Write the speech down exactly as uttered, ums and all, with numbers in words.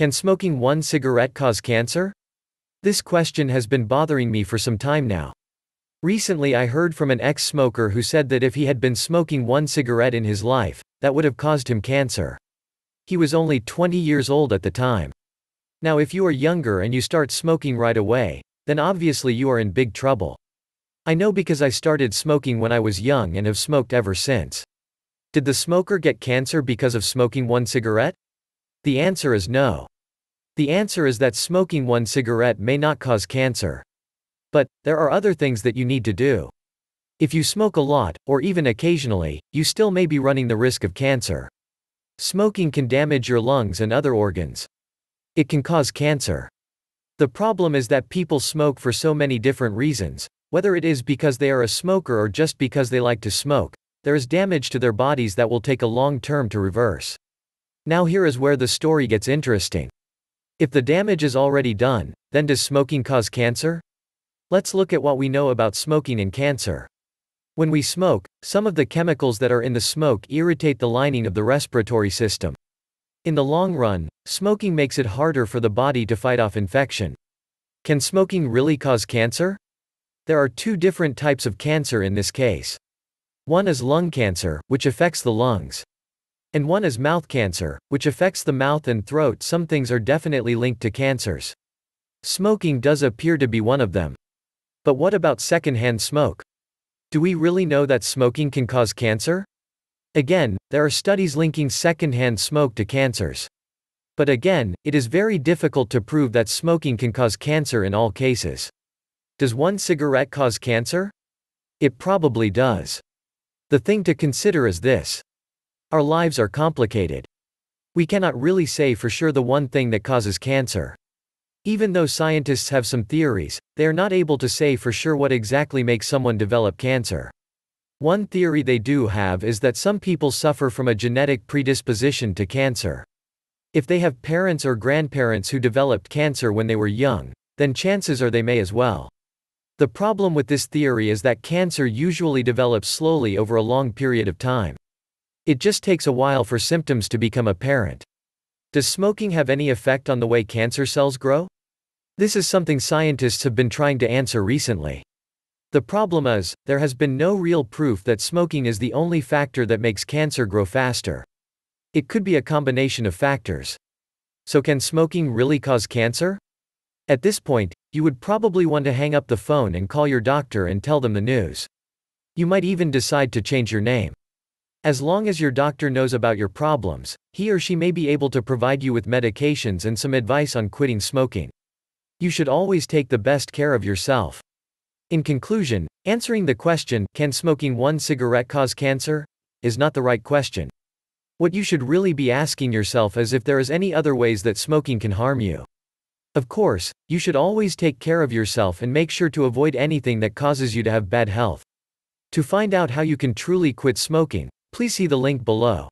Can smoking one cigarette cause cancer? This question has been bothering me for some time now. Recently I heard from an ex-smoker who said that if he had been smoking one cigarette in his life, that would have caused him cancer. He was only twenty years old at the time. Now if you are younger and you start smoking right away, then obviously you are in big trouble. I know because I started smoking when I was young and have smoked ever since. Did the smoker get cancer because of smoking one cigarette? The answer is no. The answer is that smoking one cigarette may not cause cancer. But there are other things that you need to do. If you smoke a lot, or even occasionally, you still may be running the risk of cancer. Smoking can damage your lungs and other organs. It can cause cancer. The problem is that people smoke for so many different reasons, whether it is because they are a smoker or just because they like to smoke. There is damage to their bodies that will take a long term to reverse. Now here is where the story gets interesting. If the damage is already done, then does smoking cause cancer? Let's look at what we know about smoking and cancer. When we smoke, some of the chemicals that are in the smoke irritate the lining of the respiratory system. In the long run, smoking makes it harder for the body to fight off infection. Can smoking really cause cancer? There are two different types of cancer in this case. One is lung cancer, which affects the lungs. And one is mouth cancer, which affects the mouth and throat. Some things are definitely linked to cancers. Smoking does appear to be one of them. But what about secondhand smoke? Do we really know that smoking can cause cancer? Again, there are studies linking secondhand smoke to cancers. But again, it is very difficult to prove that smoking can cause cancer in all cases. Does one cigarette cause cancer? It probably does. The thing to consider is this. Our lives are complicated. We cannot really say for sure the one thing that causes cancer. Even though scientists have some theories, they are not able to say for sure what exactly makes someone develop cancer. One theory they do have is that some people suffer from a genetic predisposition to cancer. If they have parents or grandparents who developed cancer when they were young, then chances are they may as well. The problem with this theory is that cancer usually develops slowly over a long period of time. It just takes a while for symptoms to become apparent. Does smoking have any effect on the way cancer cells grow? This is something scientists have been trying to answer recently. The problem is, there has been no real proof that smoking is the only factor that makes cancer grow faster. It could be a combination of factors. So can smoking really cause cancer? At this point, you would probably want to hang up the phone and call your doctor and tell them the news. You might even decide to change your name. As long as your doctor knows about your problems, he or she may be able to provide you with medications and some advice on quitting smoking. You should always take the best care of yourself. In conclusion, answering the question, can smoking one cigarette cause cancer, is not the right question. What you should really be asking yourself is if there is any other ways that smoking can harm you. Of course, you should always take care of yourself and make sure to avoid anything that causes you to have bad health. To find out how you can truly quit smoking, please see the link below.